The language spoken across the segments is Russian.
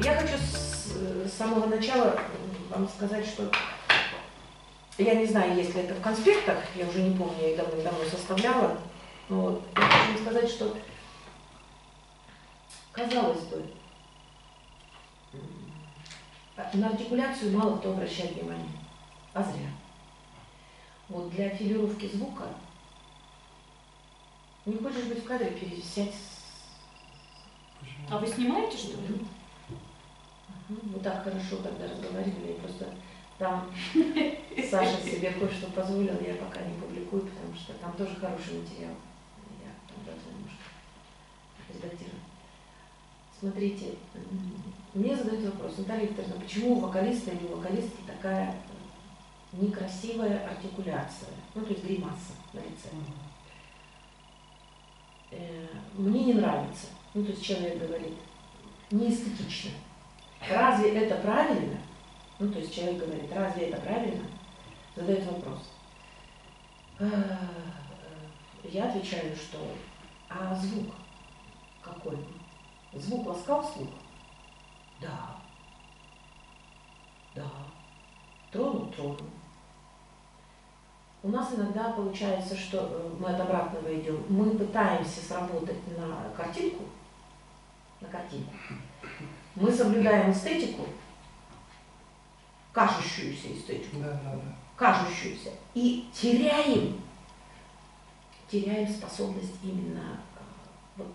Я хочу с самого начала вам сказать, что я не знаю, есть ли это в конспектах, я уже не помню, я их давно составляла, но я хочу сказать, что казалось бы, на артикуляцию мало кто обращает внимание, а зря. Вот для филировки звука не хочешь быть в кадре, пересядь. А вы снимаете, что ли? Вот так хорошо тогда разговаривали, я просто там Саша себе кое-что позволил, я пока не публикую, потому что там тоже хороший материал. Я там завтра немножко редактирую. Смотрите, мне задают вопрос: Наталья Викторовна, почему у вокалиста или у вокалистки такая некрасивая артикуляция, ну то есть гримаса на лице? Мне не нравится, ну то есть человек говорит, неэстетично. Разве это правильно? Ну то есть человек говорит, разве это правильно? Задает вопрос. Я отвечаю, что а звук какой? Звук ласкал слух? Да. Да. Тронул, тронул. У нас иногда получается, что мы от обратного идем. Мы пытаемся сработать на картинку. На картинку. Мы соблюдаем эстетику, кажущуюся эстетику, кажущуюся, и теряем способность именно вот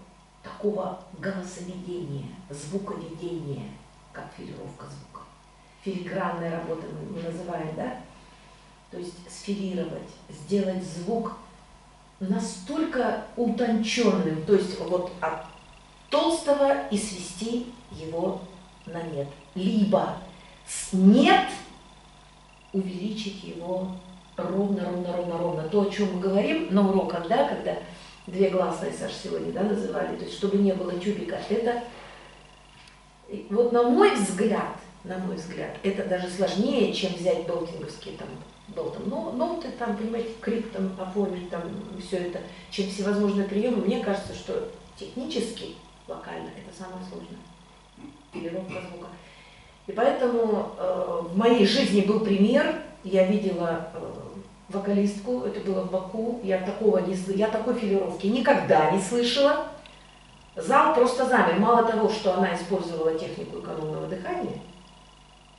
такого голосоведения, звуковедения, как филировка звука. Филигранная работа мы называем, да? То есть сфилировать, сделать звук настолько утонченным, то есть вот от толстого и свести его на нет. Либо с нет увеличить его ровно-ровно-ровно-ровно. То, о чем мы говорим на уроках, да, когда две гласные, Саша, сегодня, да, называли, то есть чтобы не было тюбика, это вот на мой взгляд, это даже сложнее, чем взять болтинговские там, ноты, там, понимаете, крик там, оформить там, все это, чем всевозможные приемы. Мне кажется, что технически, вокально, это самое сложное. Филировка звука. И поэтому в моей жизни был пример, я видела вокалистку, это было в Баку, я такой филировки никогда не слышала. Зал просто замер. Мало того, что она использовала технику экономного дыхания,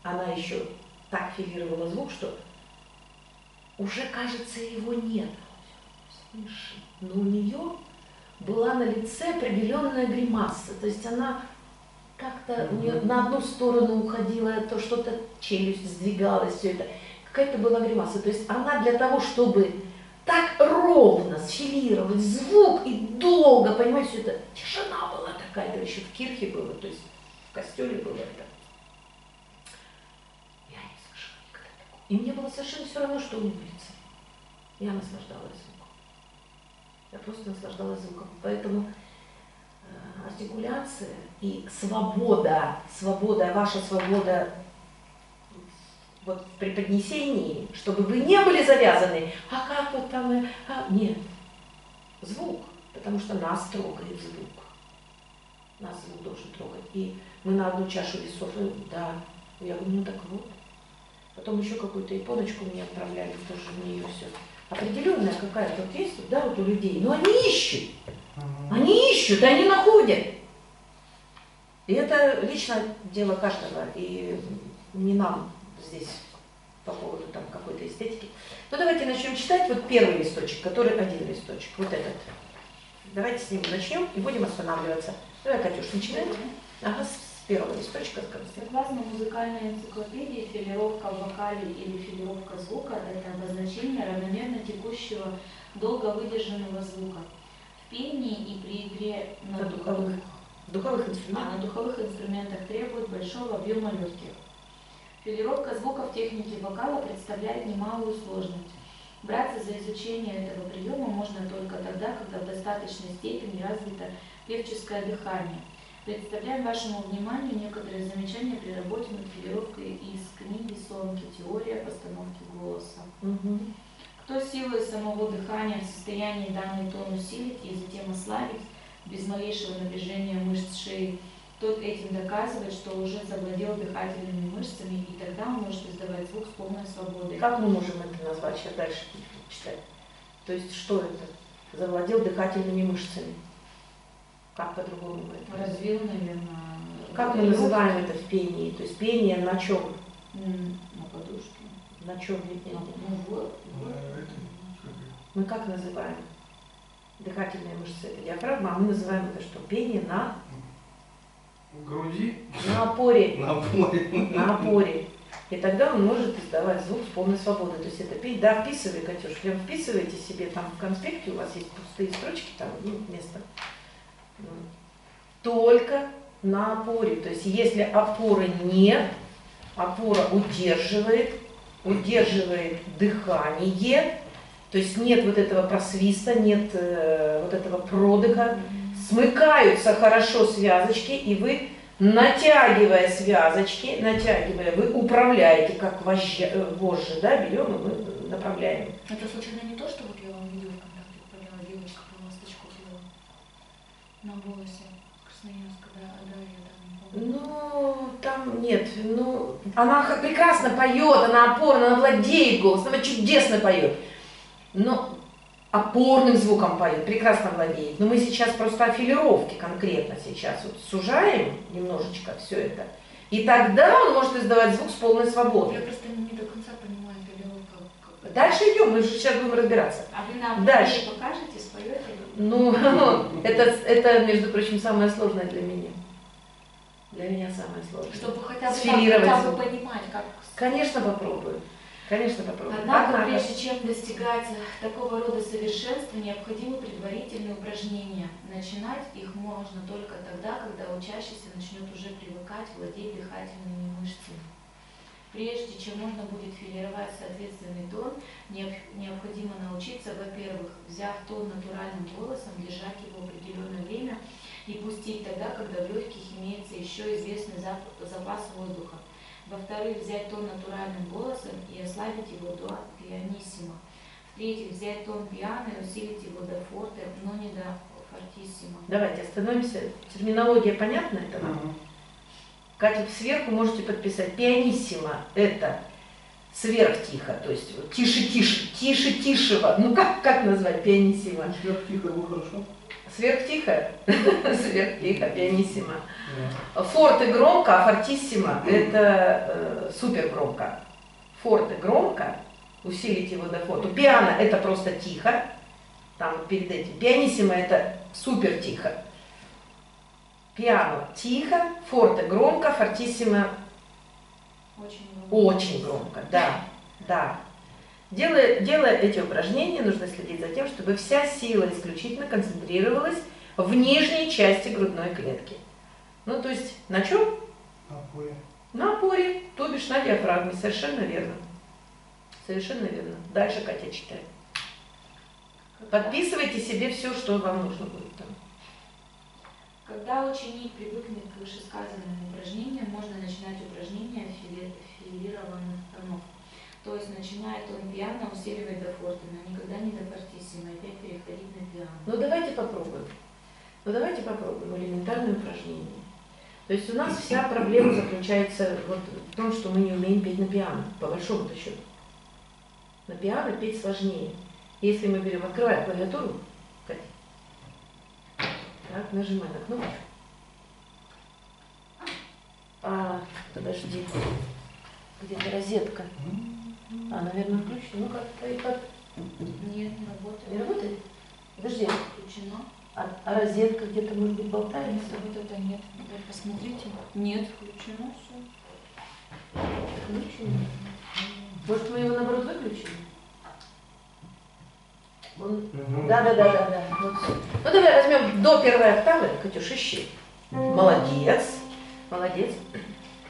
она еще так филировала звук, что уже, кажется, его нет. Слышишь? Но у нее была на лице определенная гримаса, то есть она как-то на одну сторону уходила, то что-то челюсть сдвигалась, все это. Какая-то была гримаса. То есть она для того, чтобы так ровно сфилировать звук и долго, понимаете, все это, тишина была такая, это еще в кирхе было, то есть в костеле было это. Я не слышала никогда такого. И мне было совершенно все равно, что у меня в лице. Я наслаждалась звуком. Я просто наслаждалась звуком. Поэтому артикуляция и свобода, ваша свобода вот в преподнесении, чтобы вы не были завязаны, а как вот там, а... Нет, звук, потому что нас трогает звук. Нас звук должен трогать. И мы на одну чашу весов, да, я говорю, ну так вот. Потом еще какую-то японочку мне отправляли, тоже у нее все. Определенная какая-то вот есть, да, вот у людей, но они ищут. Они ищут, они находят. И это лично дело каждого, и не нам здесь по поводу там какой-то эстетики. Ну давайте начнем читать вот первый листочек, который один листочек, вот этот. Давайте с ним начнем и будем останавливаться. Давай, Катюш, начинаем. Ага, с первого листочка. Согласно музыкальной энциклопедии, филировка в вокале или филировка звука – это обозначение равномерно текущего, долго выдержанного звука. Пении и при игре на духовых инструментах требует большого объема легких. Филировка звука в технике вокала представляет немалую сложность. Браться за изучение этого приема можно только тогда, когда в достаточной степени развито певческое дыхание. Представляем вашему вниманию некоторые замечания при работе над филировкой из книги Сонки «Теория постановки голоса». Угу. Кто силой самого дыхания в состоянии данный тон усилить и затем ослабить без малейшего напряжения мышц шеи, тот этим доказывает, что уже завладел дыхательными мышцами, и тогда он может издавать звук с полной свободой. Как мы можем это назвать? Сейчас дальше читать. То есть что это? Завладел дыхательными мышцами. Как по-другому это? Развил, наверное. Как мы называем это в пении? То есть пение на чем? На подушке. На чем пение? Мы как называем? Дыхательные мышцы это диафрагма, а мы называем это что? Пение на... груди? На опоре. На опоре. На опоре. И тогда он может издавать звук с полной свободой. То есть это петь, да, вписывай, Катюш, прям вписывайте себе, там в конспекте у вас есть пустые строчки, там нет места. Только на опоре. То есть если опоры нет, опора удерживает дыхание, то есть нет вот этого просвиста, нет вот этого продыха. Смыкаются хорошо связочки, и вы, натягивая связочки, вы управляете, как вожжи, да, берем и мы направляем. Это случайно не то, что вот я вам видела, когда преподавала девочка по мосточку на волосе Красноярск, когда я там не помню. Ну, там нет, ну, она прекрасно поет, она опорна, она владеет голосом, она чудесно поет. Но опорным звуком поет, прекрасно владеет. Но мы сейчас просто о филировке конкретно сейчас вот сужаем немножечко все это. И тогда он может издавать звук с полной свободой. Я просто не до конца понимаю филировку. Дальше идем, мы же сейчас будем разбираться. А вы нам дальше покажете, споете? Ну, это, между прочим, самое сложное для меня. Для меня самое сложное. Чтобы хотя бы понимать, как... Конечно, попробую. Конечно, попробуем. Однако, прежде чем достигать такого рода совершенства, необходимы предварительные упражнения. Начинать их можно только тогда, когда учащийся начнет уже привыкать владеть дыхательными мышцами. Прежде чем можно будет филировать соответственный тон, необходимо научиться, во-первых, взяв тон натуральным голосом, держать его определенное время и пустить тогда, когда в легких имеется еще известный запас воздуха. Во-вторых, взять тон натуральным голосом и ослабить его до пианиссимо. В-третьих, взять тон пиано и усилить его до форте, но не до фортиссимо. Давайте остановимся. Терминология понятна этого? Катя, сверху можете подписать. Пианиссимо – это сверхтихо, то есть тише-тишего. Ну как назвать пианиссимо? Сверхтихо, ну хорошо. Сверхтихо? Сверхтихо, пианиссимо. Форте громко, а фортиссимо это супер громко. Форте громко, усилить его до форту. Пиано это просто тихо, там перед этим. Пианиссимо это супер тихо. Пиано тихо, форте громко, фортиссимо очень громко. Да. Делая эти упражнения, нужно следить за тем, чтобы вся сила исключительно концентрировалась в нижней части грудной клетки. Ну, то есть на чем? На опоре. На опоре, то бишь на диафрагме. Совершенно верно. Совершенно верно. Дальше Катя читает. Подписывайте себе все, что вам нужно будет там. Когда ученик привыкнет к вышесказанным упражнениям, можно начинать упражнения филированных тонов. То есть начинает он пиано усиливать до форте, но никогда не до фортиссимо, опять переходить на пиано. Ну давайте попробуем элементарное упражнение. То есть у нас вся проблема заключается вот в том, что мы не умеем петь на пиано, по большому-то счету. На пиано петь сложнее. Если мы берем, открываем клавиатуру, Катя, так, нажимай на кнопку. Подожди, где-то розетка. Наверное, включено. Ну, как-то и как. Нет, не работает. Не работает? Подожди. Включено. А розетка где-то, может быть, болтается? Вот это нет. Вот посмотрите. Нет, включено все. Включено. Может, мы его, наоборот, выключим? Он... Да. Вот. Ну, давай возьмем до первой октавы. Катюш, ищи. Молодец.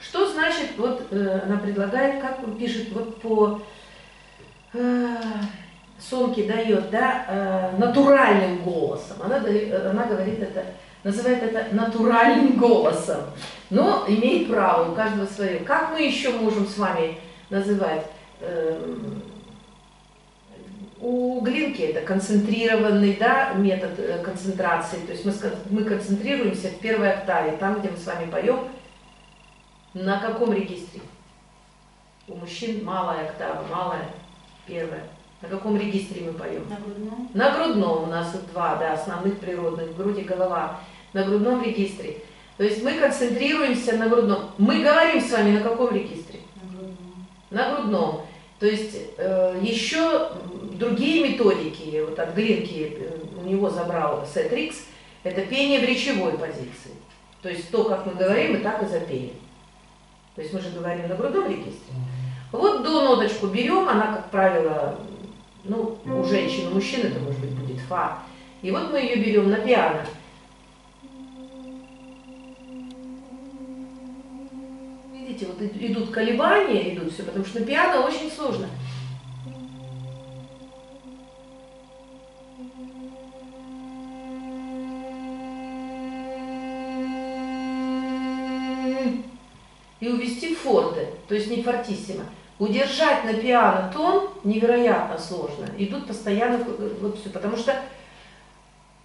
Что значит, вот она предлагает, как он пишет, вот по Сонки дает, да, натуральным голосом. Она говорит это, называет это натуральным голосом, но имеет право, у каждого свое. Как мы еще можем с вами называть У Глинки это концентрированный, да, метод концентрации, то есть мы концентрируемся в первой октаве, там, где мы с вами поем. На каком регистре? У мужчин малая октава, малая, первая. На каком регистре мы поем? На грудном. На грудном у нас два, да, основных природных, грудь и голова. На грудном регистре. То есть мы концентрируемся на грудном. Мы говорим с вами на каком регистре? На грудном. На грудном. То есть еще другие методики, вот от Глинки у него забрал Сетрикс, это пение в речевой позиции. То есть то, как мы говорим, мы так и запеем. То есть мы же говорим на грудном регистре. Вот до ноточку берем, она, как правило, ну, у женщин, у мужчин это, может быть, будет фа. И вот мы ее берем на пиано. Видите, вот идут колебания, идут все, потому что на пиано очень сложно. И увести в форте, то есть не фортиссимо. Удержать на пиано тон невероятно сложно. Идут постоянно, вот все, потому что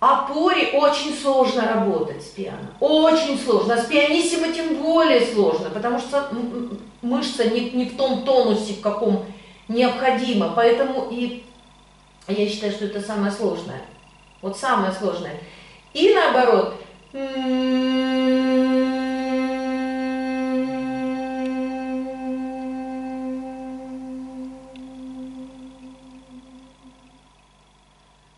о поре очень сложно работать с пиано. Очень сложно. А с пианиссимо тем более сложно, потому что мышца не в том тонусе, в каком необходимо. Поэтому и я считаю, что это самое сложное. Вот самое сложное. И наоборот.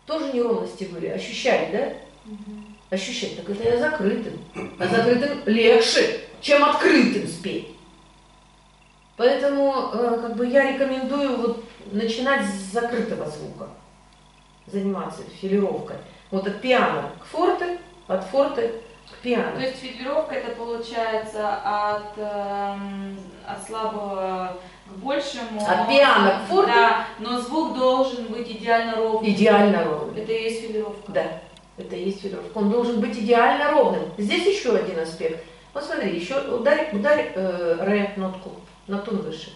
Тоже неровности были, ощущали, да? Угу. Ощущали, так это я закрытым. А закрытым легче, чем открытым спеть. Поэтому как бы я рекомендую вот начинать с закрытого звука, заниматься филировкой. Вот от пиано к форте, от форте к пиано. То есть филировка это получается от слабого... большему. От пиано к форте. Да, но звук должен быть идеально ровным. Идеально ровным. Это и есть филировка. Да, это и есть филировка. Он должен быть идеально ровным. Здесь еще один аспект. Вот смотри, еще ударь ре нотку, на тон выше.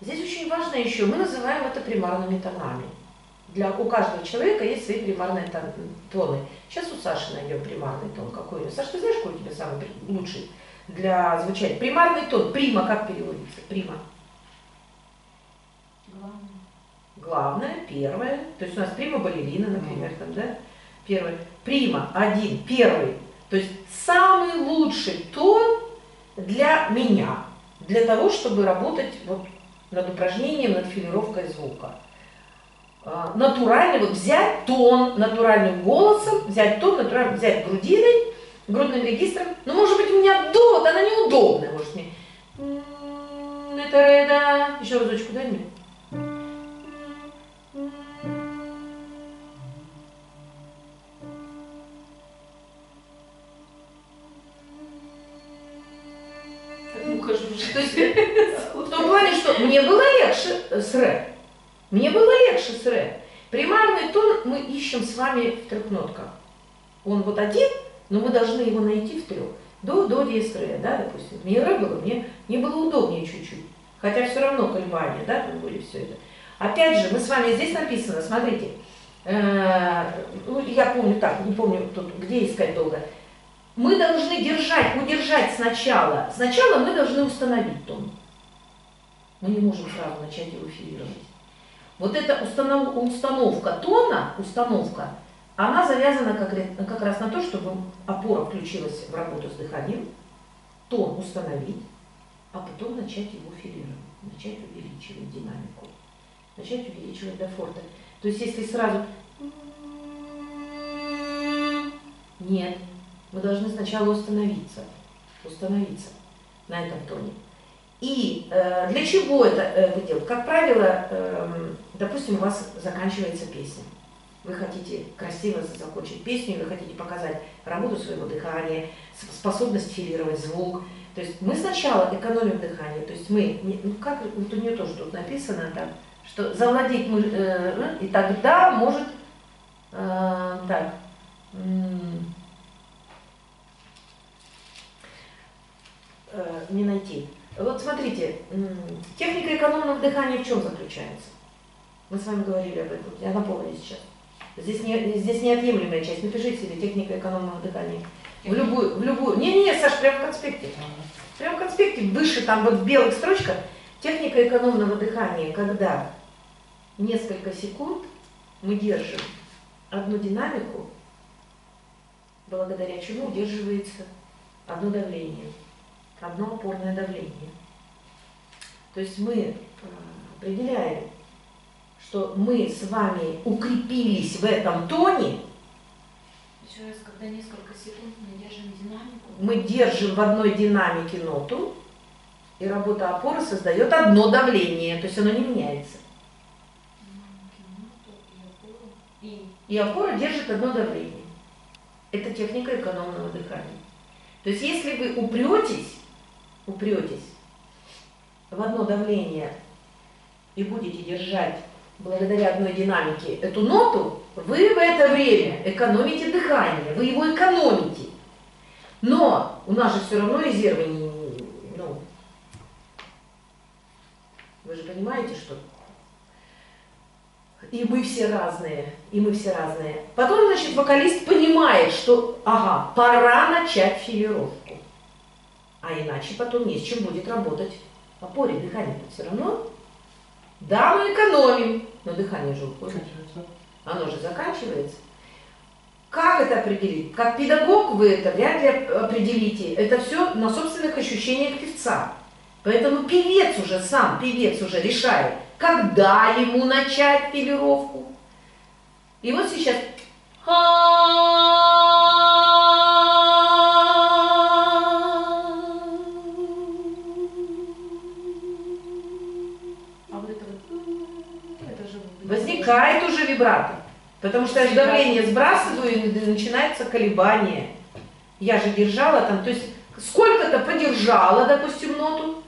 Здесь очень важно еще, мы называем это примарными тонами. У каждого человека есть свои примарные тоны. Сейчас у Саши найдем примарный тон. Какой у нее? Саша, ты знаешь, какой у тебя самый лучший? Для звучания. Примарный тон. Прима как переводится? Прима. Главное. Главное, первое. То есть у нас прима балерина, например, там, да? Первое. Прима, один, первый. То есть самый лучший тон для меня. Для того, чтобы работать вот над упражнением, над филировкой звука. Натурально, вот взять тон натуральным голосом, взять тон натуральным, взять грудиной, грудным регистром. Но может быть у меня до, вот она неудобная, может мне. Это ре, да. Еще разочку дай мне. То есть, в том плане, что мне было легче с ре. Мне было легче с ре. Примарный тон мы ищем с вами в трех нотках. Он вот один. Но мы должны его найти в трех. До диез ре, да, допустим. Мне ре было, мне было удобнее чуть-чуть. Хотя все равно колебания, да, там были все это. Опять же, мы с вами здесь написано, смотрите. Ну, я помню так, не помню, тут, где искать долго. Мы должны удержать сначала. Сначала мы должны установить тон. Мы не можем сразу начать его филировать. Вот эта установка тона, она завязана как раз на то, чтобы опора включилась в работу с дыханием, тон установить, а потом начать его филировать, начать увеличивать динамику, начать увеличивать до форте. То есть если сразу... Нет, мы должны сначала установиться на этом тоне. И для чего это вы делаете? Как правило, допустим, у вас заканчивается песня. Вы хотите красиво закончить песню, вы хотите показать работу своего дыхания, способность филировать звук. То есть мы сначала экономим дыхание, то есть мы, ну как, вот у нее тоже тут написано, да, что завладеть мы, и тогда может, так, не найти. Вот смотрите, техника экономного дыхания в чем заключается? Мы с вами говорили об этом, я напомню сейчас. Здесь неотъемлемая часть. Напишите себе техника экономного дыхания. В любую. Не-не-не, Саш, прям в конспекте. Прям в конспекте, выше там вот в белых строчках. Техника экономного дыхания, когда несколько секунд мы держим одну динамику, благодаря чему удерживается одно давление, одно опорное давление. То есть мы определяем, что мы с вами укрепились в этом тоне. Еще раз, когда несколько секунд мы держим динамику. Мы держим в одной динамике ноту, и работа опоры создает одно давление, то есть оно не меняется. И опора держит одно давление. Это техника экономного дыхания. То есть если вы упретесь в одно давление и будете держать благодаря одной динамике эту ноту, вы в это время экономите дыхание, вы его экономите. Но у нас же все равно резервы не... Ну, вы же понимаете, что... И мы все разные. Потом, значит, вокалист понимает, что, ага, пора начать филировку. А иначе потом не с чем будет работать опоре дыхания. Все равно, да, мы экономим, но дыхание же уходит. Оно же заканчивается. Как это определить? Как педагог вы это вряд ли определите. Это все на собственных ощущениях певца. Поэтому сам певец уже решает, когда ему начать филировку. И вот сейчас возникает уже вибрато, потому что я давление сбрасываю, и начинается колебание. Я же держала там, то есть сколько-то подержала, допустим, ноту.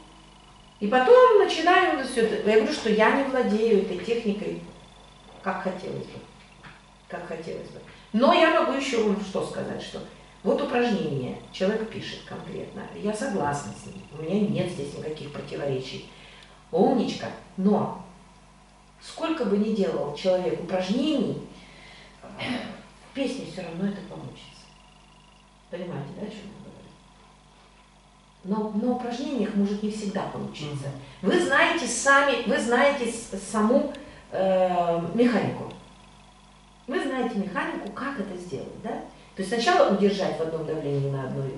И потом начинаю все это. Я говорю, что я не владею этой техникой, как хотелось бы. Но я могу еще вам что сказать, что вот упражнение, человек пишет конкретно, я согласна с ним, у меня нет здесь никаких противоречий. Умничка, но сколько бы ни делал человек упражнений, в песне все равно это получится. Понимаете, да, о чем я говорю? Но на упражнениях может не всегда получиться. Вы знаете сами, вы знаете саму механику. Вы знаете механику, как это сделать, да? То есть сначала удержать в одном давлении на одной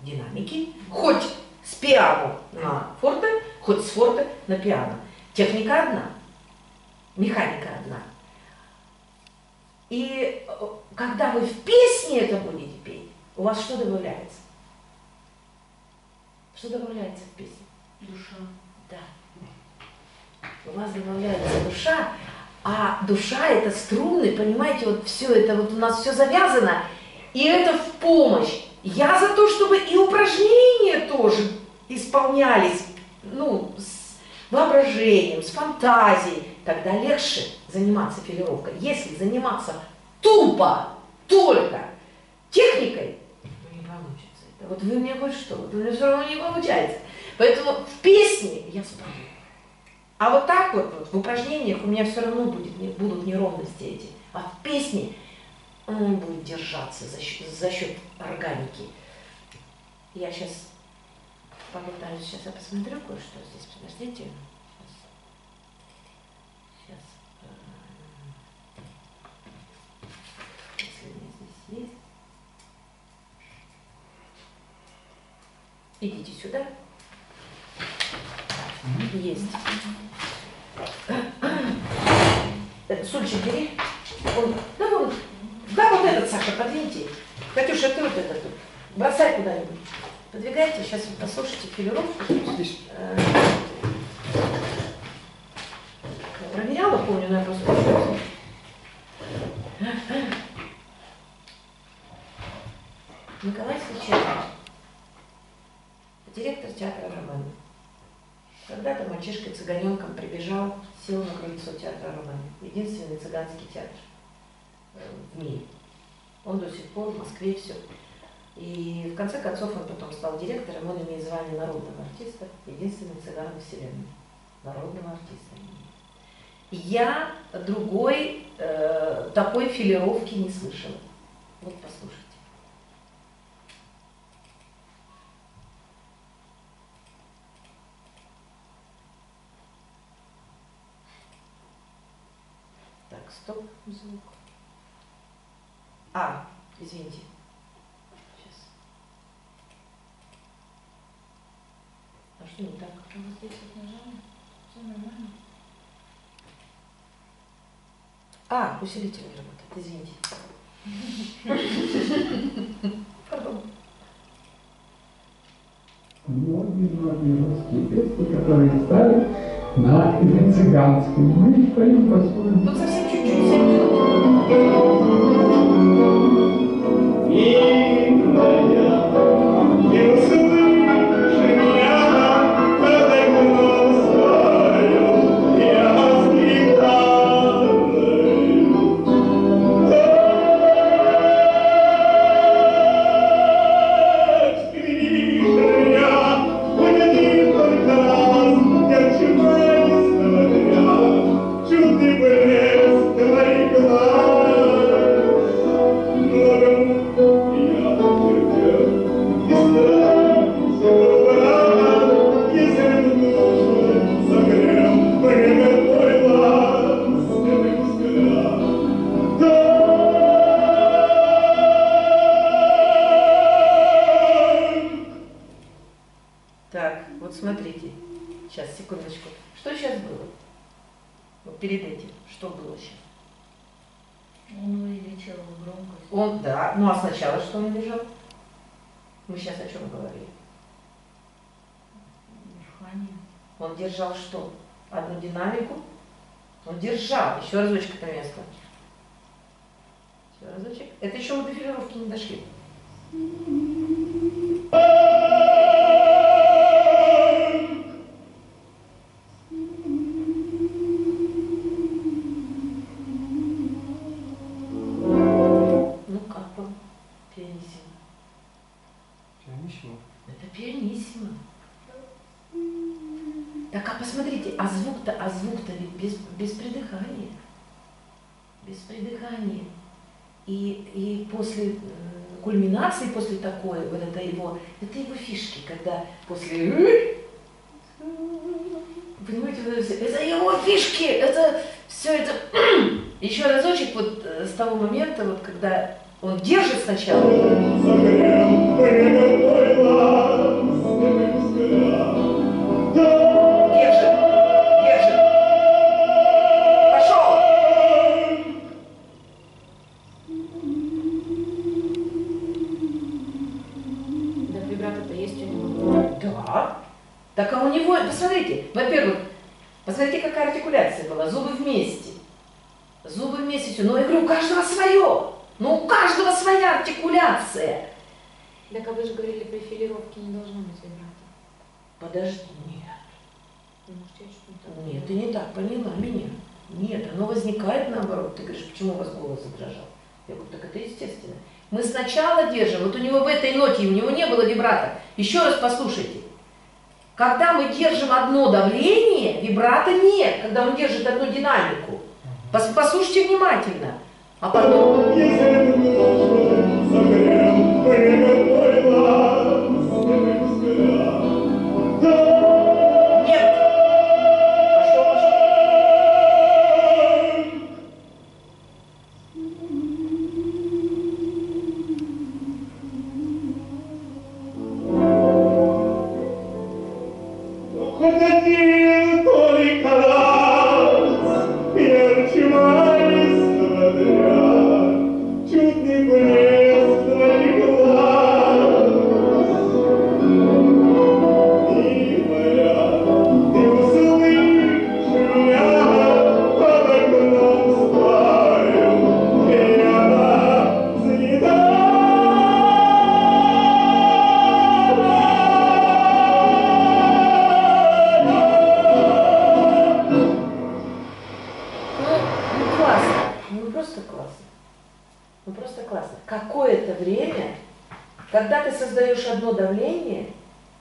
динамике, хоть с пиано на форте, хоть с форте на пиано. Техника одна, механика одна. И когда вы в песне это будете петь, у вас что добавляется? Что добавляется в песне? Душа. Да. У вас добавляется душа, а душа это струны, понимаете, вот все это, вот у нас все завязано, и это в помощь. Я за то, чтобы и упражнения тоже исполнялись, ну, с воображением, с фантазией, тогда легче заниматься филировкой. Если заниматься тупо, только техникой, вот вы мне хоть что, вот у меня все равно не получается. Поэтому в песне я спою. А вот так вот, в упражнениях у меня все равно будут неровности эти. А в песне он будет держаться за счет органики. Я сейчас попытаюсь, сейчас я посмотрю кое-что здесь. Подождите. Сейчас. Если у меня здесь есть. Идите сюда. Есть. Сульчик бери. Да, вот этот, Саша, подвиньте. Катюша, ты вот этот. Бросай куда-нибудь. Подвигайте, сейчас вы послушайте филировку. Я проверяла, помню, но я просто... Николай Сличенко. Директор театра «Романы». Когда-то мальчишка-цыганенком прибежал, сел на крыльцо театра «Романы». Единственный цыганский театр в мире. Он до сих пор в Москве, все. И в конце концов он потом стал директором, он имеет звание народного артиста, единственный цыган во вселенной. Народного артиста. Я другой такой филировки не слышала. Вот послушайте. Так, стоп, звук. А, извините. Сейчас. А что не так? А вот здесь вот нажали. Все нормально. А, усилитель не работает, извините. Потом. Многие русские песни, которые стали на цыганскую. Мы поем по-своему. Тут совсем чуть-чуть, 7 минут. Держал что? Одну динамику. Он держал. Еще разочек это место. Еще разочек. Это еще мы до филировки не дошли. Ну как вам? Пианиссимо. Пианиссимо? Это пианиссимо. Так, а посмотрите, а звук-то ведь без придыхания. Без придыхания. И после кульминации, после такой, вот это его фишки, когда после... Понимаете, вот это его фишки, это все это... Еще разочек вот с того момента, вот когда он держит сначала... Посмотрите, во-первых, посмотрите, какая артикуляция была, зубы вместе, все. Но я говорю, у каждого свое, но у каждого своя артикуляция. Так, а вы же говорили, при филировке не должно быть вибрато. Подожди, нет. Нет, ты не так поняла меня. Нет, оно возникает наоборот. Ты говоришь, почему у вас голос задрожал? Я говорю, так это естественно. Мы сначала держим, вот у него в этой ноте, у него не было вибрато. Еще раз послушайте. Когда мы держим одно давление, вибрато нет, когда он держит одну динамику. Послушайте внимательно. А потом... Нет. Пошло,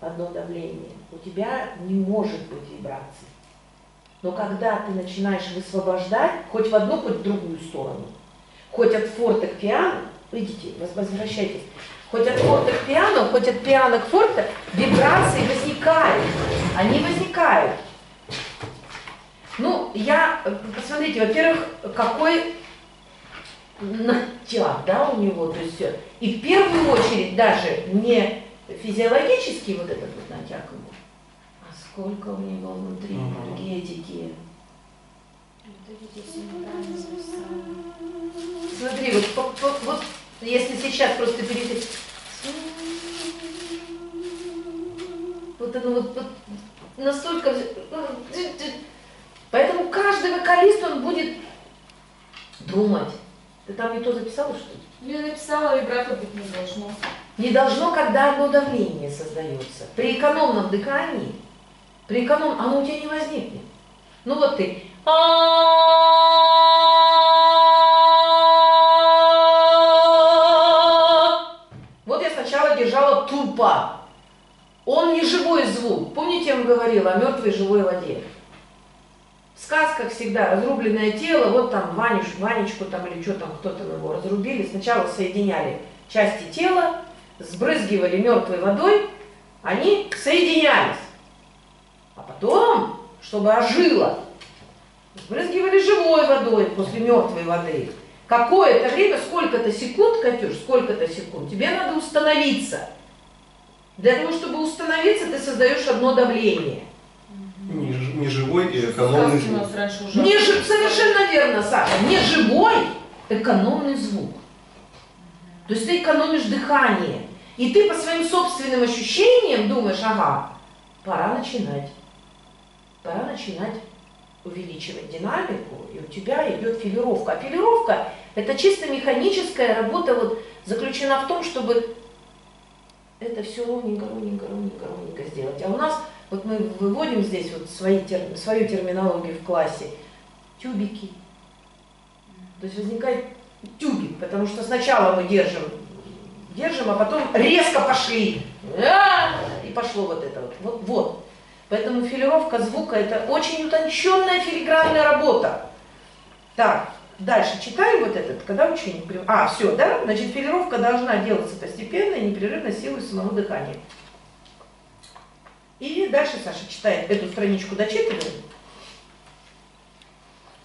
одно давление, у тебя не может быть вибраций. Но когда ты начинаешь высвобождать хоть в одну, хоть в другую сторону, хоть от форта к пиано, идите, возвращайтесь, хоть от форта к пиано, хоть от пиано к форта, вибрации возникают, они возникают. Ну, посмотрите, во-первых, какой натяг, да, у него, то есть, и в первую очередь даже не физиологический вот этот вот натяг ему, а сколько у него внутри энергетики. Смотри, вот если сейчас просто перейти, вот оно вот настолько, поэтому каждый вокалист, он будет думать. Ты там не то записала, что ли? Я написала, и брата быть не должно. Не должно, когда одно давление создается. При экономном дыхании, оно у тебя не возникнет. Ну вот ты. Вот я сначала держала тупо. Он не живой звук. Помните, я вам говорила о мертвой живой воде? В сказках всегда разрубленное тело, вот там Ванечку там или что там, кто-то его разрубили, сначала соединяли части тела, сбрызгивали мертвой водой, они соединялись. А потом, чтобы ожило, сбрызгивали живой водой после мертвой воды. Какое-то время, сколько-то секунд, Катюш, сколько-то секунд, тебе надо установиться. Для того, чтобы установиться, ты создаешь одно давление. Неживой и экономный звук. Совершенно верно, Саша. Неживой, экономный звук. То есть ты экономишь дыхание. И ты по своим собственным ощущениям думаешь, ага, пора начинать увеличивать динамику, и у тебя идет филировка. А филировка – это чисто механическая работа, вот, заключена в том, чтобы это все ровненько сделать. А у нас, вот мы выводим здесь вот свою терминологию в классе, тюбики. То есть возникает тюбик, потому что сначала мы держим, а потом резко пошли. И пошло вот это вот. Вот. Поэтому филировка звука – это очень утонченная филигранная работа. Так, дальше читаем вот этот, когда ученик… все, да? Значит, филировка должна делаться постепенно и непрерывно силой самого дыхания. И дальше Саша читает эту страничку, дочитываем.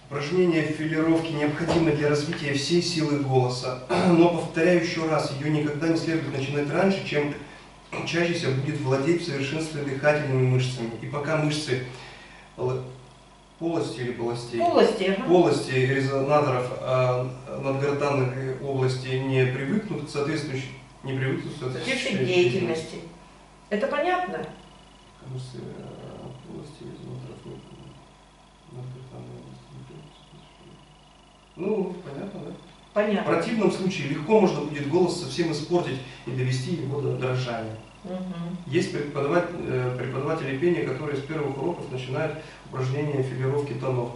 Упражнение филировки необходимо для развития всей силы голоса. Но, повторяю еще раз, ее никогда не следует начинать раньше, чем учащийся будет владеть в совершенстве дыхательными мышцами. И пока мышцы полости или полостей? Полости резонаторов надгортанных областей не привыкнут к соответствующей деятельности. Это понятно? Мышцы полости резонаторов надгортанных областей не привыкнут. Ну, понятно, да? Понятно. В противном случае легко можно будет голос совсем испортить и довести его до дрожания. Угу. Есть преподаватели пения, которые с первых уроков начинают упражнения филировки тонов.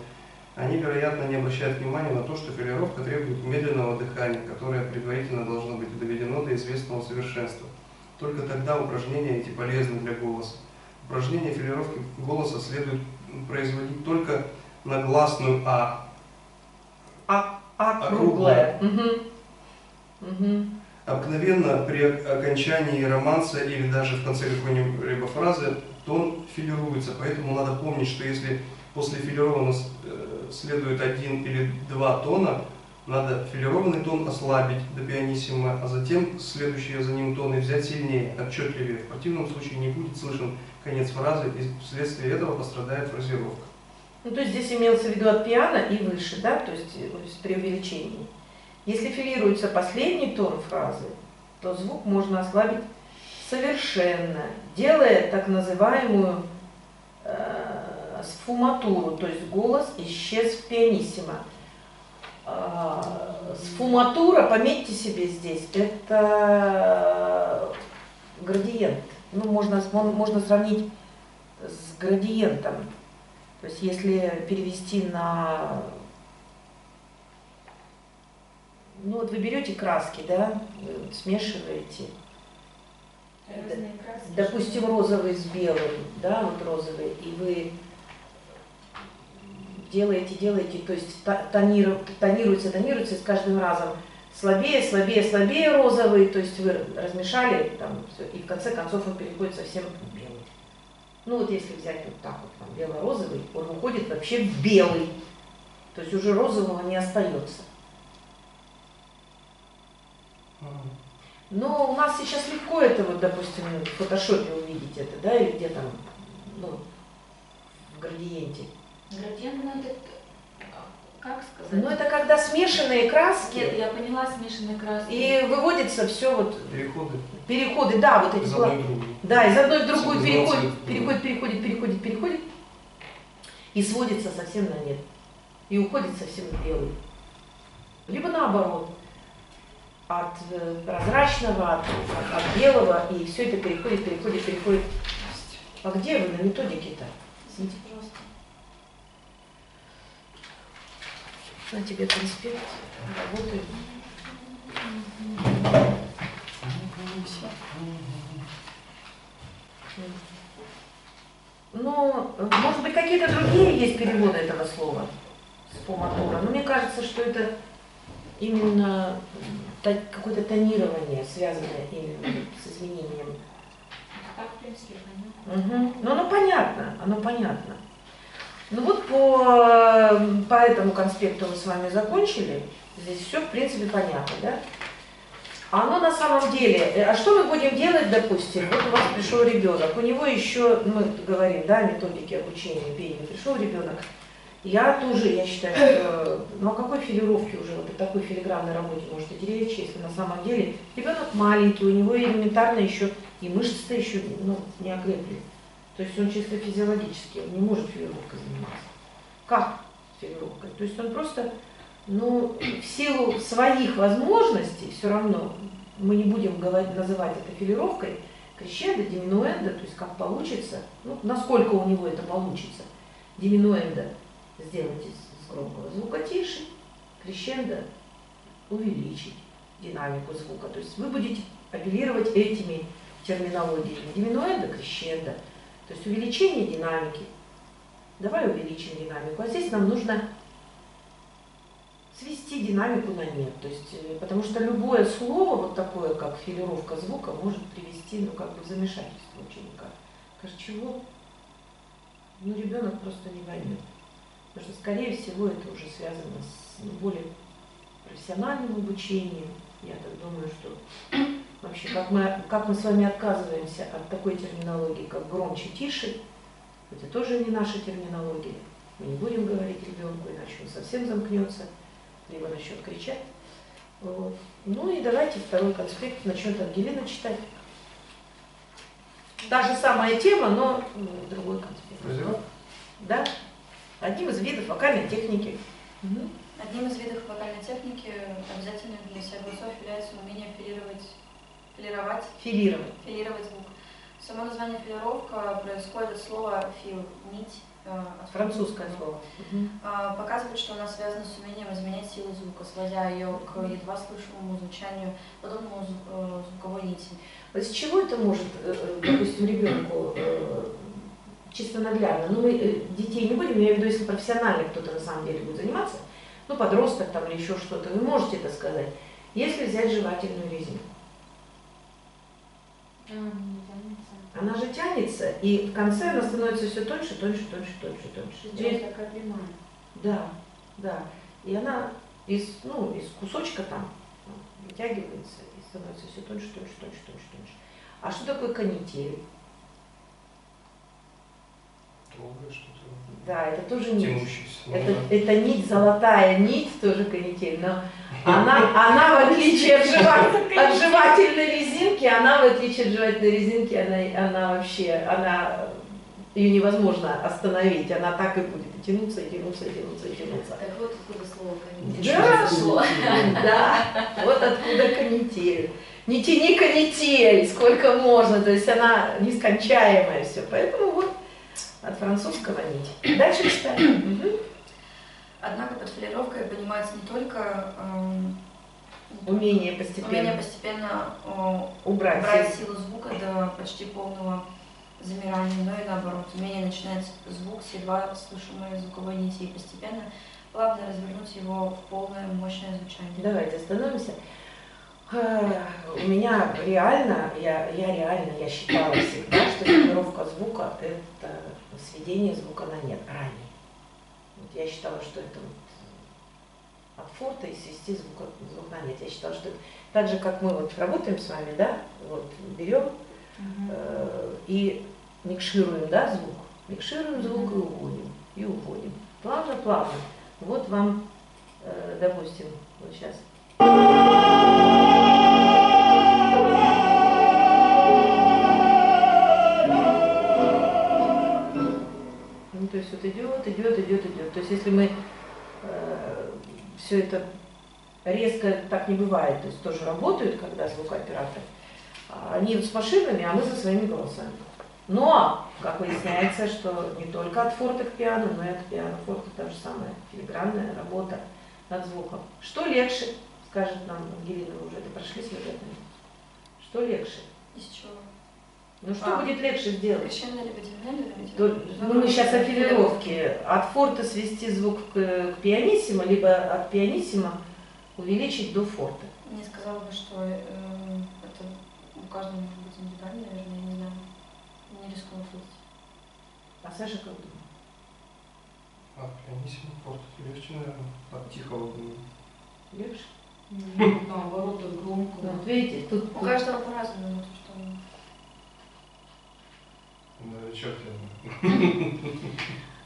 Они, вероятно, не обращают внимания на то, что филировка требует медленного дыхания, которое предварительно должно быть доведено до известного совершенства. Только тогда упражнения эти полезны для голоса. Упражнение филировки голоса следует производить только на гласную А. А круглая. Обыкновенно при окончании романса или даже в конце какой-либо фразы тон филируется, поэтому надо помнить, что если после филированного следует один или два тона, надо филированный тон ослабить до пианиссимо, а затем следующие за ним тоны взять сильнее, отчетливее. В противном случае не будет слышен конец фразы, и вследствие этого пострадает фразировка. Ну, то есть здесь имелся в виду от пиано и выше, да, то есть при увеличении. Если филируется последний тон фразы, то звук можно ослабить совершенно, делая так называемую сфуматуру, то есть голос исчез в пианиссимо. Сфуматура, пометьте себе здесь, это градиент. Ну, можно сравнить с градиентом. То есть если перевести на… Ну вот вы берете краски, да, смешиваете, допустим, розовый с белым, да, вот розовый, и вы делаете, то есть тонируется, и с каждым разом слабее розовый, то есть вы размешали там все, и в конце концов он переходит совсем в белый. Ну вот если взять вот так вот, бело-розовый, он уходит вообще в белый, то есть уже розового не остается. Но у нас сейчас легко это, вот, допустим, в фотошопе увидеть это, да, или где там, ну, в градиенте. Градиент, ну, это, как сказать? Ну, это когда смешанные краски. Нет, я поняла, смешанные краски. И выводится все вот... Переходы. Переходы, да, вот эти... Из одной в другую. Да, из одной в другую переходит. И сводится совсем на нет. И уходит совсем в белый. Либо наоборот. От прозрачного, от белого, и все это переходит. А где вы на методике-то? Извините, пожалуйста. На тебе конспект. Работаю. Ну, может быть, какие-то другие есть переводы этого слова спомотора. Но мне кажется, что это именно какое-то тонирование, связанное именно с изменением. Так, в принципе, понятно. Угу. Ну, оно понятно. Ну вот по этому конспекту мы с вами закончили. Здесь все, в принципе, понятно, да? А оно на самом деле... А что мы будем делать, допустим, вот у вас пришел ребенок, у него еще, мы говорим, да, о методике обучения, пения, пришел ребенок. Я считаю, что, ну о какой филировке уже, вот о такой филигранной работе может идти речь, если на самом деле ребенок маленький, у него элементарно еще и мышцы еще, ну, не окрепли. То есть он чисто физиологически, он не может филировкой заниматься. Как филировкой? То есть он просто, ну, в силу своих возможностей, все равно мы не будем называть это филировкой, крещендо, диминуэндо, то есть как получится, ну, насколько у него это получится, диминуэндо. Сделать из громкого звука тише, крещендо увеличить динамику звука. То есть вы будете апеллировать этими терминологиями. Диминуэндо, крещендо. То есть увеличение динамики. Давай увеличим динамику. А здесь нам нужно свести динамику на нет. То есть, потому что любое слово, вот такое, как филировка звука, может привести, ну, как бы в замешательство ученика. Скажешь, чего? Ну, ребенок просто не поймет. Потому что, скорее всего, это уже связано с более профессиональным обучением. Я так думаю, что вообще, как мы с вами отказываемся от такой терминологии, как громче, тише, это тоже не наша терминология. Мы не будем говорить ребенку, иначе он совсем замкнется, либо начнет кричать. Вот. Ну и давайте второй конспект начнет Ангелина читать. Та же самая тема, но другой конспект. Разве? Да. Одним из видов вокальной техники. Угу. Одним из видов вокальной техники, обязательно для всех голосов, является умение филировать звук. Само название филировка происходит от слова «фил» – «нить». Французское слово. Угу. Показывает, что она связана с умением изменять силу звука, сводя ее к едва слышимому звучанию, подобному звуковой нити. Вот с чего это может, допустим, ребенку? Чисто наглядно. Но мы детей не будем, я имею в виду, если профессионально кто-то на самом деле будет заниматься, ну, подросток там или еще что-то, вы можете это сказать. Если взять жевательную резинку. Она же тянется, и в конце она становится все тоньше. Здесь такая прямая. Да, да. И она из кусочка там вытягивается и становится все тоньше. А что такое канитель? Да, это тоже нить. Это нить, золотая нить, тоже канитель, но она в отличие от жевательной резинки, она вообще, ее невозможно остановить, она так и будет тянуться. Так вот откуда слово канитель. Да, вот откуда канитель. Не тяни канитель, сколько можно, то есть она нескончаемая все, поэтому вот. От французского нить. Дальше читаем. Однако под филировкой понимается не только умение постепенно убрать силу звука до почти полного замиранием, но и наоборот. Умение начинать звук с едва слышимой звуковой нити и постепенно плавно развернуть его в полное мощное звучание. Давайте остановимся. У меня реально, я считала всегда, что тренировка звука – это сведение звука на нет, ранее. Я считала, что это от форта и свести звук на нет. Я считала, что это так же, как мы вот работаем с вами, да, вот берем и микшируем, да, звук. Микшируем звук и уходим, Плавно, Вот вам, допустим, вот сейчас. Ну, то есть вот идет. То есть если мы все это резко так не бывает, то есть тоже работают, когда звукооператоры, они с машинами, а мы со своими голосами. Но, как выясняется, что не только от форта к пиано, но и от пиано-форта та же самая филигранная работа над звуком. Что легче, скажет нам Ангелина, мы уже это прошли с ребятами. Что легче? Из чего? Ну что будет легче сделать? Мы сейчас о филировке. От форта свести звук к пианиссимо, либо от пианиссимо увеличить до форта. Не сказала бы, что это у каждого может быть индивидуально, наверное, я не знаю. Не рискую слушать. А Саша как думает? От пианиссимо к форту легче, наверное, от тихого. Легче? Наоборот, громко. Вот видите, тут у каждого по-разному.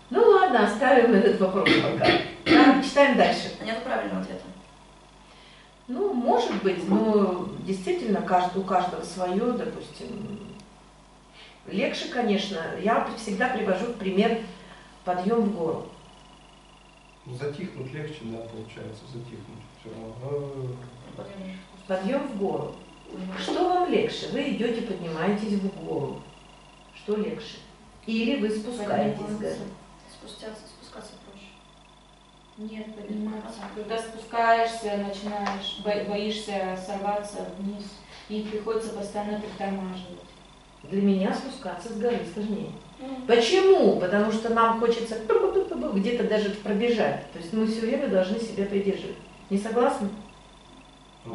Ну ладно, оставим этот вопрос пока. Да, читаем дальше. Нет правильного ответа. Ну, может быть, но действительно у каждого свое, допустим. Легче, конечно. Я всегда привожу пример подъем в гору. Затихнуть легче, да, получается, затихнуть. Все равно. Подъем в гору. Что вам легче? Вы идете, поднимаетесь в гору. Что легче? Или вы спускаетесь с горы? Спускаться проще. Нет, подниматься. Когда спускаешься, начинаешь, боишься сорваться вниз, и приходится постоянно притормаживать. Для меня спускаться с горы сложнее. Почему? Потому что нам хочется где-то даже пробежать. То есть мы все время должны себя придерживать. Не согласны? То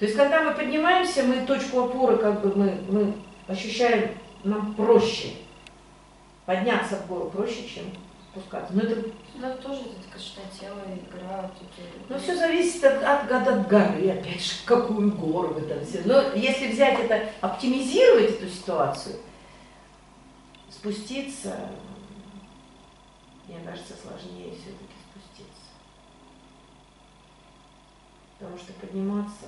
есть когда мы поднимаемся, мы точку опоры, как бы мы ощущаем. Нам проще подняться в гору, проще, чем спускаться. Но это тоже что тело, игра. Ну, все зависит от горы, опять же, какую гору вы там взяли. Но если взять это, оптимизировать эту ситуацию, спуститься, мне кажется, сложнее все-таки спуститься. Потому что подниматься...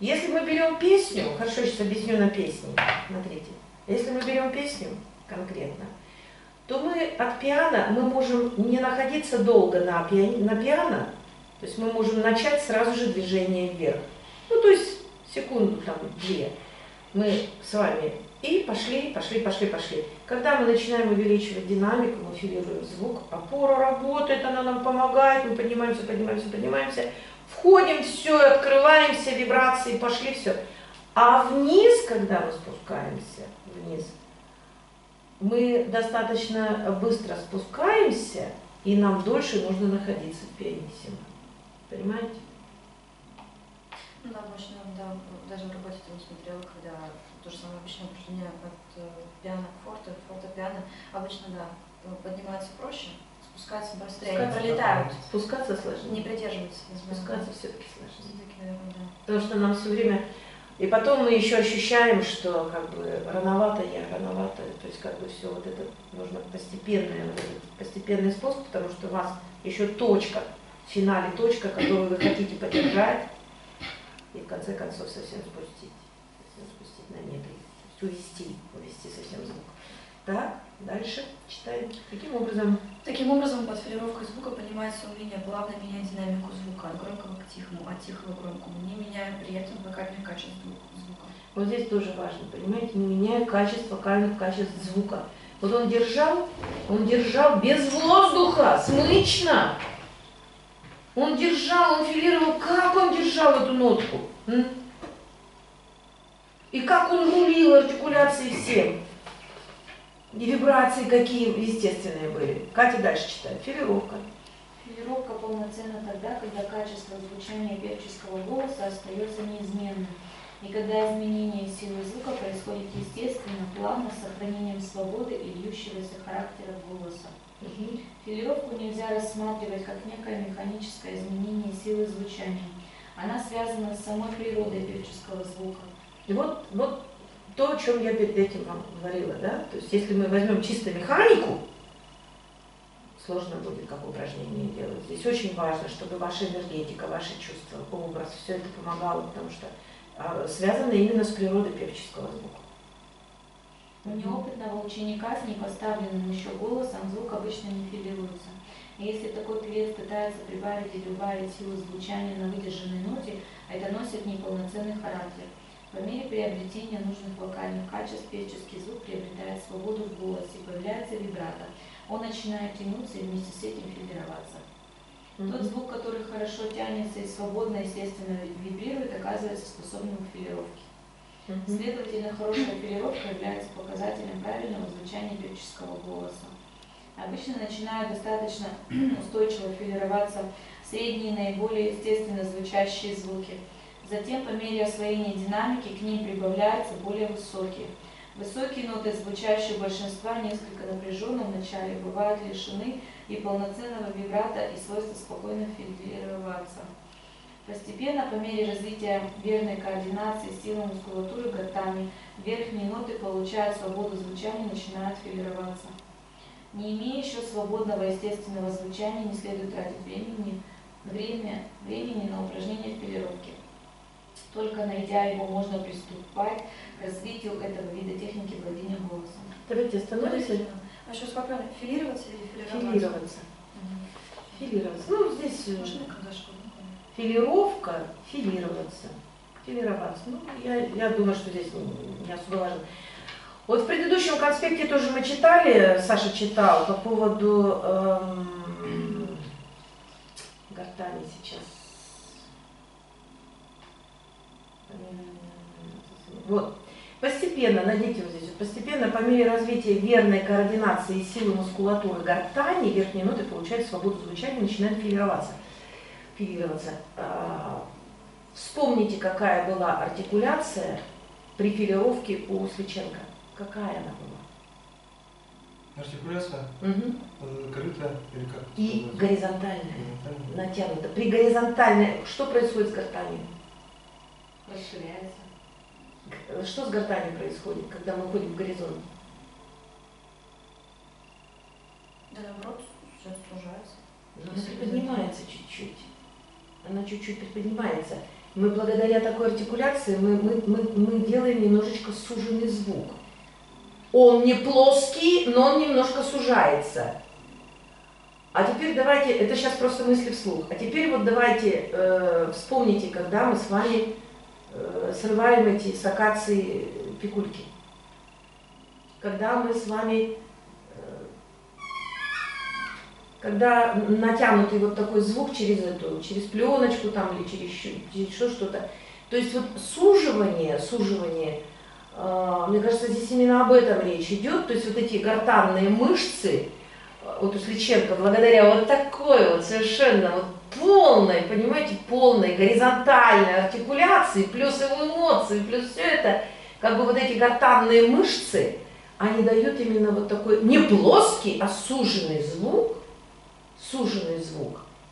Если мы берем песню, хорошо, сейчас объясню на песню, смотрите. Если мы берем песню конкретно, то мы от пиано, мы можем не находиться долго на пиано, то есть мы можем начать сразу же движение вверх. Ну, то есть секунду, там, две. Мы с вами и пошли. Когда мы начинаем увеличивать динамику, мы филируем звук, опора работает, она нам помогает, мы поднимаемся. Входим, все, открываемся, вибрации, пошли, все. А вниз, когда мы спускаемся, вниз, мы достаточно быстро спускаемся, и нам дольше нужно находиться в пианиссимо. Понимаете? Ну да, больше, да, даже в работе там смотрела, когда то же самое обычное упражнение от пиано к форту, форта пиано, обычно, да, поднимается проще. Спускаться быстрее, пролетают. Спускаться сложнее. Не придерживаться. Спускаться все-таки сложнее. Потому что нам все время... И потом мы еще ощущаем, что как бы рановато. То есть как бы все вот это нужно постепенный способ, потому что у вас еще точка, в финале точка, которую вы хотите поддержать и в конце концов совсем спустить на небе. То есть увести совсем звук. Так, дальше читаем. Каким образом? Таким образом, под филировкой звука понимается умение плавно менять динамику звука от громкого к тихому, от тихого к громкому, не меняя при этом вокальных качеств звука. Вот здесь тоже важно, понимаете, не меняя качество, вокальных качеств звука. Вот он держал без воздуха, смычно. Он филировал, как он держал эту нотку. И И как он рулил артикуляцией всем. И вибрации какие естественные были. Катя дальше читает. Филировка. Филировка полноценна тогда, когда качество звучания певческого голоса остается неизменным. И когда изменение силы звука происходит естественно, плавно, с сохранением свободы и льющегося характера голоса. Филировку нельзя рассматривать как некое механическое изменение силы звучания. Она связана с самой природой певческого звука. И вот то, о чем я перед этим вам говорила, да? То есть если мы возьмем чисто механику, сложно будет, как упражнение делать. Здесь очень важно, чтобы ваша энергетика, ваши чувства, образ, все это помогало, потому что связано именно с природой певческого звука. У неопытного ученика с непоставленным еще голосом звук обычно не филируется. И если такой певец пытается прибавить или убавить силу звучания на выдержанной ноте, это носит неполноценный характер. По мере приобретения нужных вокальных качеств певческий звук приобретает свободу в голосе, появляется вибрато. Он начинает тянуться и вместе с этим филироваться. Тот звук, который хорошо тянется и свободно, естественно, вибрирует, оказывается способным к филировке. Следовательно, хорошая филировка является показателем правильного звучания певческого голоса. Обычно начинают достаточно устойчиво филироваться средние, наиболее естественно звучащие звуки. Затем, по мере освоения динамики, к ним прибавляются более высокие. Высокие ноты, звучащие у большинства несколько напряженно вначале, бывают лишены и полноценного вибрато, и свойства спокойно филироваться. Постепенно, по мере развития верной координации силы мускулатуры гортани, верхние ноты получают свободу звучания и начинают филироваться. Не имея еще свободного естественного звучания, не следует тратить времени на упражнения в филировке. Только найдя его, можно приступать к развитию этого вида техники владения голосом. Давайте остановимся. А сейчас как правильно? Филироваться или филироваться? Филироваться. Филироваться. Ну, здесь можно карандашку. Филировка, филироваться. Филироваться. Ну, я думаю, что здесь не особо важно. Вот в предыдущем конспекте тоже мы читали, Саша читал, по поводу гортани сейчас. Вот. Постепенно, найдите вот здесь, постепенно, по мере развития верной координации силы мускулатуры гортани, верхние ноты получают свободу звучания и начинают филироваться. Вспомните, какая была артикуляция при филировке у Сличенко. Какая она была? Артикуляция? Корыта или как? И горизонтальная, натянута. При горизонтальной, что происходит с гортанью? Расширяется. Что с гортанью происходит, когда мы уходим в горизонт? Да, наоборот, все сужается. Она приподнимается чуть-чуть. Она чуть-чуть приподнимается. Мы благодаря такой артикуляции мы делаем немножечко суженный звук. Он не плоский, но он немножко сужается. А теперь давайте, это сейчас просто мысли вслух, а теперь вот давайте вспомните, когда мы с вами срываем эти с акации пикульки. Когда мы с вами, когда натянутый вот такой звук через эту, через пленочку там или через еще что-то. То есть вот суживание, мне кажется, здесь именно об этом речь идет. То есть вот эти гортанные мышцы, вот у Сличенко, благодаря вот такой вот совершенно вот полной, понимаете, полной горизонтальной артикуляции, плюс его эмоции, плюс все это, как бы вот эти гортанные мышцы, они дают именно вот такой не плоский, а суженный звук,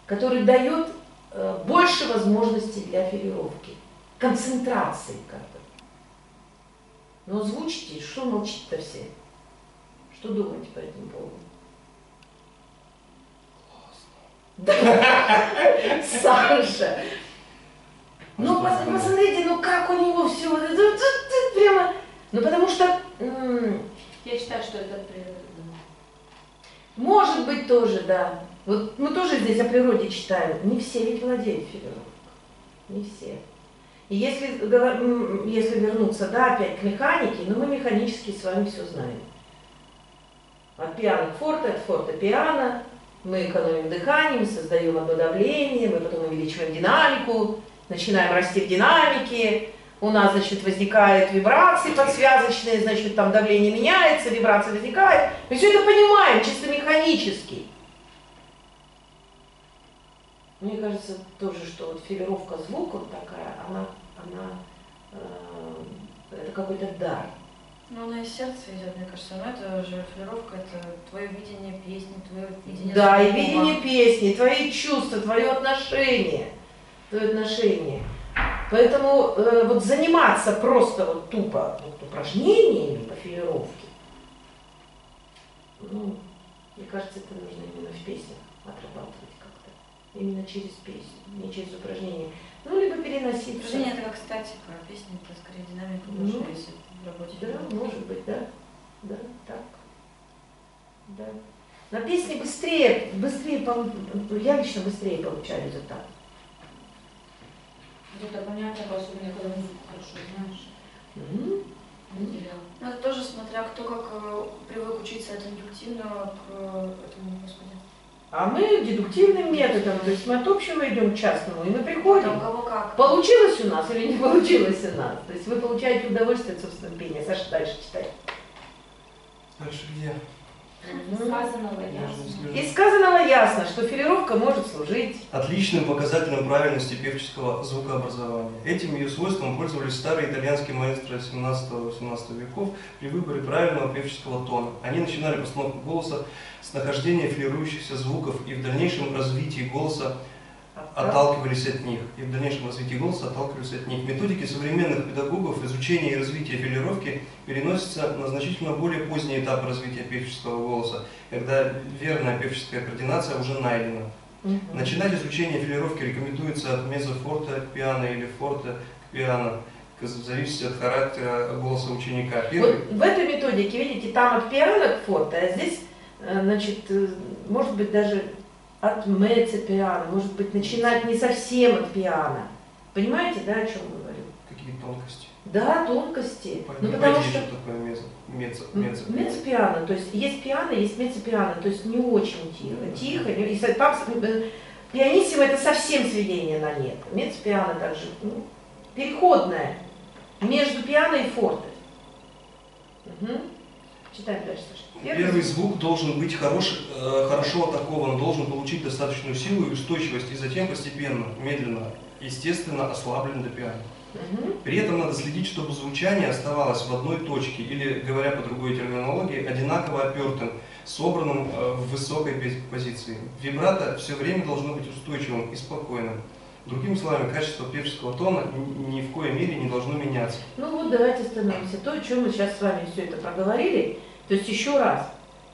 который дает больше возможностей для филировки, концентрации как бы. Но звучите, что молчите-то все? Что думаете по этому поводу? Саша. Ну, посмотрите, ну как у него все вот это прямо. Ну потому что. Я считаю, что это природа. Может быть тоже, да. Вот мы тоже здесь о природе читаем. Не все ведь владеют филировкой. Не все. И если вернуться, да, опять к механике, но мы механически с вами все знаем. От пиано к форте, от форте пиано. Мы экономим дыханием, создаем одно давление, мы потом увеличиваем динамику, начинаем расти в динамике. у нас, значит, возникают вибрации подсвязочные, значит, там давление меняется, вибрация возникает. Мы все это понимаем, чисто механически. Мне кажется тоже, что вот филировка звуком такая, это какой-то дар. Ну, она из сердца идет, мне кажется, но это же филировка, это твое видение песни, твое видение... Да, и видение песни, твои чувства, твое отношение, Поэтому вот заниматься просто вот тупо вот, упражнениями по филировке, ну, мне кажется, это нужно именно в песнях отрабатывать как-то. Именно через песню, не через упражнения. Ну, либо переносить. Упражнение это как статика, а песня это скорее динамика, ну, если в работе. Да, может быть, да. Да, так. Да. На песни быстрее, я лично быстрее получаю результат. Это понятно, особенно когда музыку хорошо знаешь. Ну, это тоже смотря кто как привык учиться от индуктивного к этому, господи. А мы дедуктивным методом, то есть мы от общего идем к частному, и мы приходим, получилось у нас или не получилось у нас. То есть вы получаете удовольствие от собственного пения. Саша, дальше читай. Дальше где? Сказанного ясно. Из сказанного ясно, что филировка может служить отличным показателем правильности певческого звукообразования. Этим ее свойством пользовались старые итальянские маэстро 17-18 веков при выборе правильного певческого тона. Они начинали постановку голоса с нахождения филирующихся звуков и в дальнейшем развитии голоса отталкивались от них. Методики современных педагогов изучения и развития филировки переносятся на значительно более поздний этап развития певческого голоса, когда верная певческая координация уже найдена. Начинать изучение филировки рекомендуется от мезофорта к пиано или форта к пиано, в зависимости от характера голоса ученика. Вот в этой методике, видите, там от пиано к форта, а здесь, значит, может быть даже... от меца пиано, может быть, начинать не совсем от пиано. Понимаете, да, о чем я говорю? Какие тонкости? Да, тонкости. Ну, потому что такое меца пиано, то есть есть пиано, есть меца пиано, то есть не очень тихо, И там пианиссимо это совсем сведение на нет. Меца пиано также ну, переходное между пиано и форте. Читаем дальше. Первый звук должен быть хорошо атакован, должен получить достаточную силу и устойчивость, и затем постепенно, медленно, естественно ослаблен до пиано. При этом надо следить, чтобы звучание оставалось в одной точке, или, говоря по другой терминологии, одинаково опертым, собранным в высокой позиции. Вибрато все время должно быть устойчивым и спокойным. Другими словами, качество певческого тона ни в коей мере не должно меняться. Ну вот давайте остановимся. То, о чем мы сейчас с вами все это проговорили, то есть еще раз.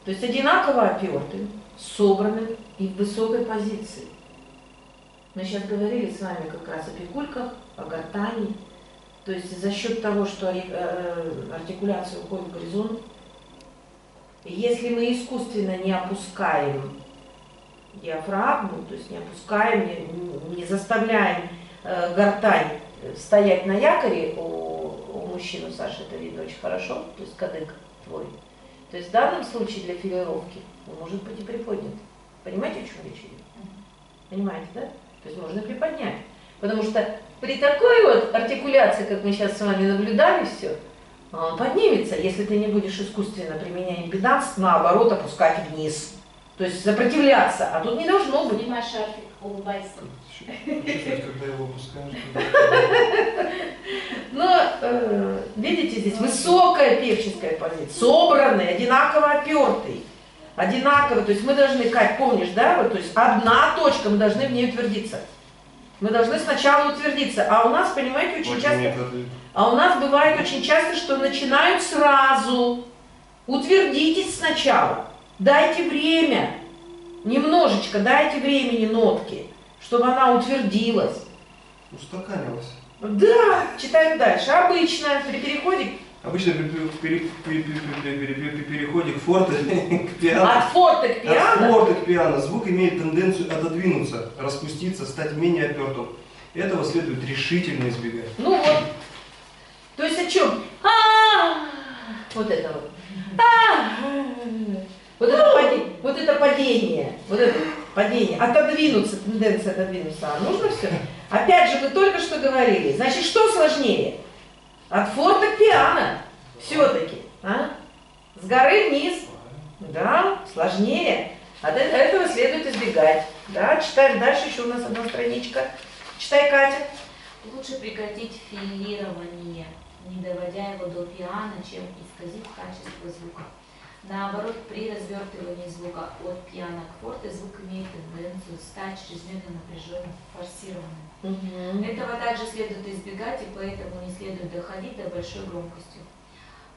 То есть одинаково опертым, собранным и в высокой позиции. Мы сейчас говорили с вами как раз о пикульках, о гортани. То есть за счет того, что артикуляция уходит в горизонт, если мы искусственно не опускаем диафрагму, то есть не опускаем, не заставляем гортань стоять на якоре, у мужчины, Саша, это видно очень хорошо, то есть кадык твой. То есть в данном случае для филировки он может быть и приподнят. Понимаете, о чем речь идет? Понимаете, да? То есть можно приподнять. Потому что при такой вот артикуляции, как мы сейчас с вами наблюдали, все, он поднимется, если ты не будешь искусственно, применять импеданс, наоборот, опускать вниз. То есть сопротивляться, а тут не должно быть. Снимай шарфик, улыбайся. Когда его опускаешь. Но видите, здесь высокая певческая позиция, собранный, одинаково опертый, одинаково. То есть мы должны, Кать, помнишь, да, вот, то есть одна точка, мы должны в ней утвердиться. Мы должны сначала утвердиться, а у нас, понимаете, очень часто, бывает очень часто, что начинают сразу. Утвердитесь сначала. Дайте время, немножечко дайте времени нотке, чтобы она утвердилась. Устаканилась. Да, читаем дальше. Обычно при переходе... Обычно при переходе к форте к пиано. От форта к пиано? От форта к пиано звук имеет тенденцию отодвинуться, распуститься, стать менее опертым. Этого следует решительно избегать. Ну вот. То есть о чем? Вот это вот. Вот это падение, отодвинуться, тенденция отодвинуться, нужно все. Опять же, вы только что говорили, значит, что сложнее? От фортепиано все-таки, а? С горы вниз. Да, сложнее. От этого следует избегать. Да, читаем дальше, еще у нас одна страничка. Читай, Катя. Лучше прекратить филирование, не доводя его до пиано, чем исказив качество звука. Наоборот, при развертывании звука от пиано к форте звук имеет тенденцию стать чрезмерно напряженным, форсированным. Этого также следует избегать, и поэтому не следует доходить до большой громкости.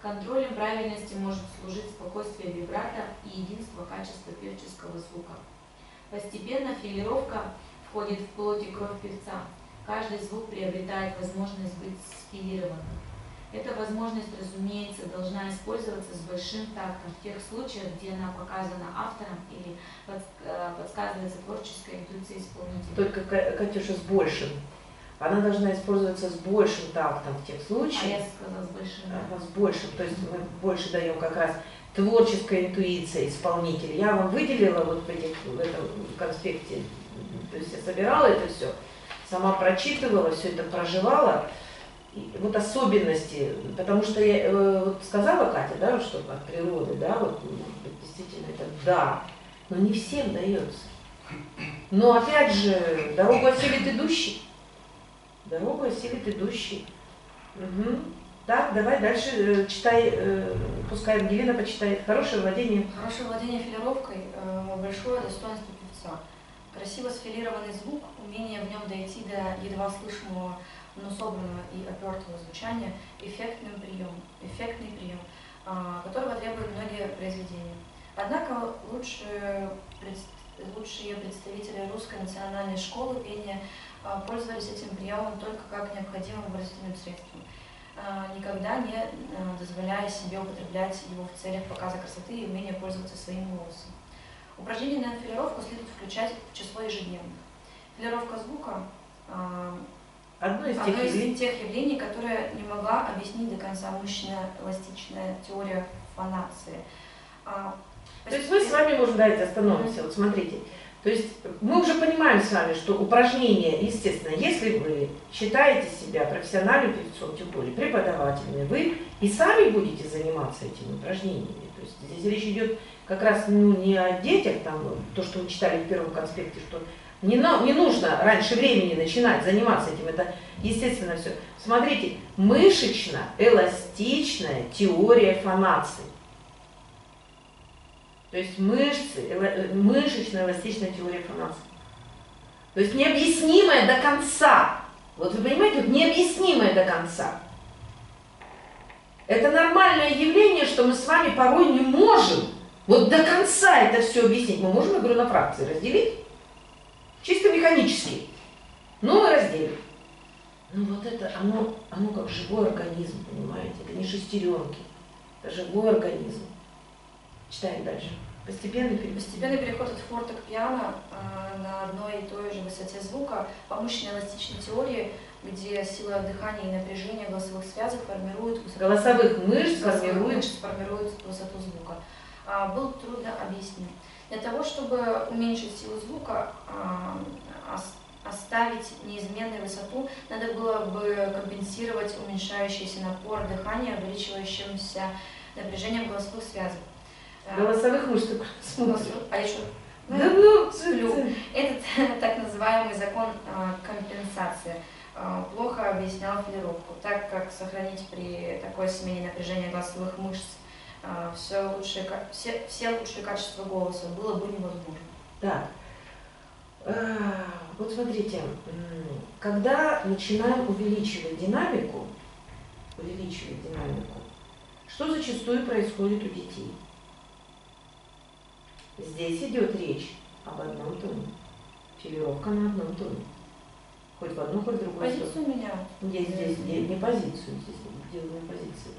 Контролем правильности может служить спокойствие вибрато и единство качества певческого звука. Постепенно филировка входит в плоть и кровь певца. Каждый звук приобретает возможность быть сфилированным. Эта возможность, разумеется, должна использоваться с большим тактом в тех случаях, где она показана автором или подсказывается творческая интуиция исполнителя. Только, Катюша, с большим. Она должна использоваться с большим тактом в тех случаях. А я сказала с большим. Да. С большим, то есть мы больше даем как раз творческая интуиция исполнителя. Я вам выделила вот в этом конспекте, то есть я собирала это все, сама прочитывала, все это проживала. Вот особенности, потому что я вот сказала Катя, да, что от природы, да, вот действительно это да, но не всем дается. Но опять же, дорогу осилит идущий. Дорогу осилит идущий. Угу. Так, давай дальше читай, пускай Ангелина почитает. Хорошее владение. Хорошее владение филировкой, большое достоинство певца. Красиво сфилированный звук, умение в нем дойти до едва слышимого, но собранного и опертого звучания, эффектный прием, которого требуют многие произведения. Однако лучшие представители русской национальной школы пения пользовались этим приемом только как необходимым выразительным средством, никогда не дозволяя себе употреблять его в целях показа красоты и умения пользоваться своим голосом. Упражнения на филировку следует включать в число ежедневных. Филировка звука Одно из тех явлений, которое не могла объяснить до конца мощная эластичная теория фонации. То есть мы с вами, может, давайте остановимся. Вот смотрите, то есть мы уже понимаем с вами, что упражнения, естественно, если вы считаете себя профессиональным певцом, тем более преподавателями, вы и сами будете заниматься этими упражнениями. То есть здесь речь идет как раз не о детях, там, то, что вы читали в первом конспекте, что не нужно раньше времени начинать заниматься этим, это естественно все. Смотрите, мышечно-эластичная теория фонации. То есть мышечно-эластичная теория фонации. То есть необъяснимая до конца. Вот вы понимаете, вот необъяснимая до конца. Это нормальное явление, что мы с вами порой не можем вот до конца это все объяснить. Мы можем игру на фракции разделить? Чисто механически. Ну, мы разделим. Ну, вот это, оно как живой организм, понимаете? Это не шестеренки. Это живой организм. Читаем дальше. Постепенный переход от форте к пиано на одной и той же высоте звука по мышечной эластичной теории, где сила дыхания и напряжения голосовых связок формируют высоту звука. Было трудно объяснить. Для того, чтобы уменьшить силу звука, оставить неизменную высоту, надо было бы компенсировать уменьшающийся напор дыхания, увеличивающимся напряжением голосовых связок. Голосовых мышц. Этот так называемый закон компенсации плохо объяснял филировку, так как сохранить при такой смене напряжения голосовых мышц все лучшие качества голоса было бы невозможно. Да. Вот смотрите, когда начинаем увеличивать динамику, что зачастую происходит у детей? Здесь идет речь об одном тоне. Филировка на одном тоне. Хоть в одну, хоть в другую. Позицию меняют. Нет, здесь не позицию, здесь делаем позицию.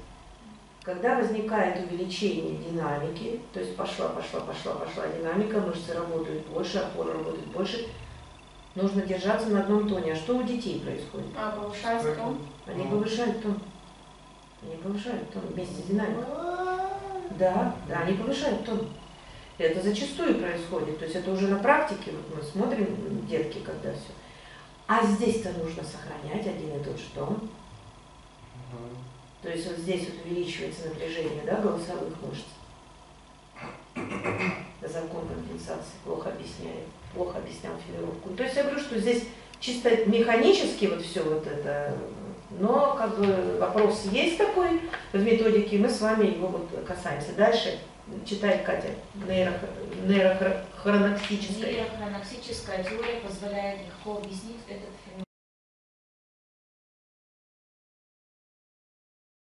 Когда возникает увеличение динамики, то есть пошла динамика, мышцы работают больше, опоры работают больше, нужно держаться на одном тоне. А что у детей происходит? Повышается тон. Они повышают тон. Они повышают тон вместе с динамикой. Да, они повышают тон. И это зачастую происходит. То есть это уже на практике, вот мы смотрим, детки, когда все. А здесь-то нужно сохранять один и тот же тон. То есть вот здесь вот увеличивается напряжение, да, голосовых мышц. Закон компенсации плохо объяснял филировку. То есть я говорю, что здесь чисто механически вот все вот это, но как бы вопрос есть такой в методике, мы с вами его вот касаемся. Дальше читает Катя нейрохроноксическая. Нейрохроноксическая теория позволяет легко объяснить этот феномен.